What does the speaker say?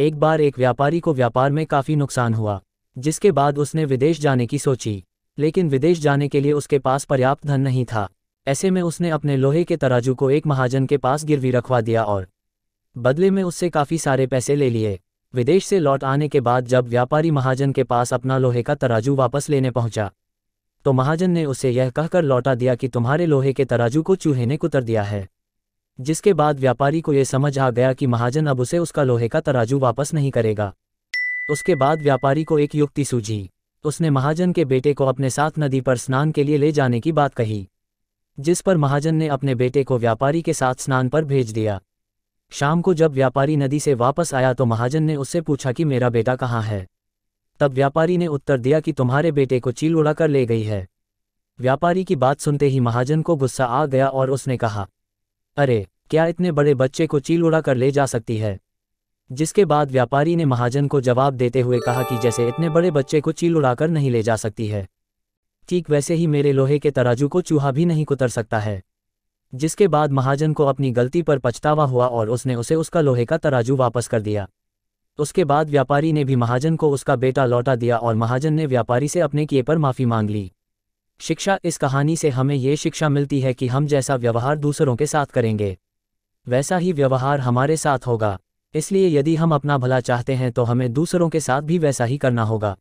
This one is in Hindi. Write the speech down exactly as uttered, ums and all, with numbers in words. एक बार एक व्यापारी को व्यापार में काफ़ी नुकसान हुआ, जिसके बाद उसने विदेश जाने की सोची, लेकिन विदेश जाने के लिए उसके पास पर्याप्त धन नहीं था। ऐसे में उसने अपने लोहे के तराजू को एक महाजन के पास गिरवी रखवा दिया और बदले में उससे काफ़ी सारे पैसे ले लिए। विदेश से लौट आने के बाद जब व्यापारी महाजन के पास अपना लोहे का तराजू वापस लेने पहुंचा, तो महाजन ने उसे यह कहकर लौटा दिया कि तुम्हारे लोहे के तराजू को चूहे ने कुतर दिया है। जिसके बाद व्यापारी को यह समझ आ गया कि महाजन अब उसे उसका लोहे का तराजू वापस नहीं करेगा। उसके बाद व्यापारी को एक युक्ति सूझी। उसने महाजन के बेटे को अपने साथ नदी पर स्नान के लिए ले जाने की बात कही, जिस पर महाजन ने अपने बेटे को व्यापारी के साथ स्नान पर भेज दिया। शाम को जब व्यापारी नदी से वापस आया तो महाजन ने उससे पूछा कि मेरा बेटा कहाँ है। तब व्यापारी ने उत्तर दिया कि तुम्हारे बेटे को चील उड़ा कर ले गई है। व्यापारी की बात सुनते ही महाजन को गुस्सा आ गया और उसने कहा, अरे क्या इतने बड़े बच्चे को चील उड़ा कर ले जा सकती है। जिसके बाद व्यापारी ने महाजन को जवाब देते हुए कहा कि जैसे इतने बड़े बच्चे को चील उड़ा कर नहीं ले जा सकती है, ठीक वैसे ही मेरे लोहे के तराजू को चूहा भी नहीं कुतर सकता है। जिसके बाद महाजन को अपनी गलती पर पछतावा हुआ और उसने उसे उसका लोहे का तराजू वापस कर दिया। उसके बाद व्यापारी ने भी महाजन को उसका बेटा लौटा दिया और महाजन ने व्यापारी से अपने किए पर माफ़ी मांग ली। शिक्षा, इस कहानी से हमें ये शिक्षा मिलती है कि हम जैसा व्यवहार दूसरों के साथ करेंगे, वैसा ही व्यवहार हमारे साथ होगा। इसलिए यदि हम अपना भला चाहते हैं तो हमें दूसरों के साथ भी वैसा ही करना होगा।